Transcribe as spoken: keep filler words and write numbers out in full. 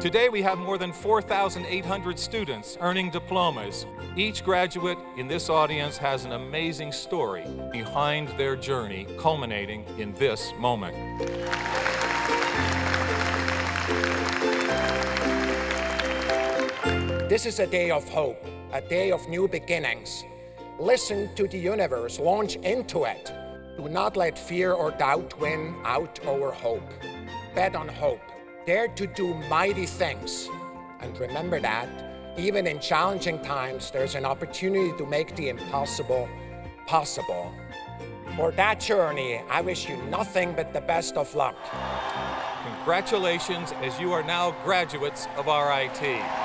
Today we have more than four thousand eight hundred students earning diplomas. Each graduate in this audience has an amazing story behind their journey, culminating in this moment. This is a day of hope, a day of new beginnings. Listen to the universe, launch into it. Do not let fear or doubt win out over hope. Bet on hope. Dare to do mighty things. And remember that, even in challenging times, there's an opportunity to make the impossible possible. For that journey, I wish you nothing but the best of luck. Congratulations, as you are now graduates of R I T.